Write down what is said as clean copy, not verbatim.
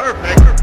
Perfect.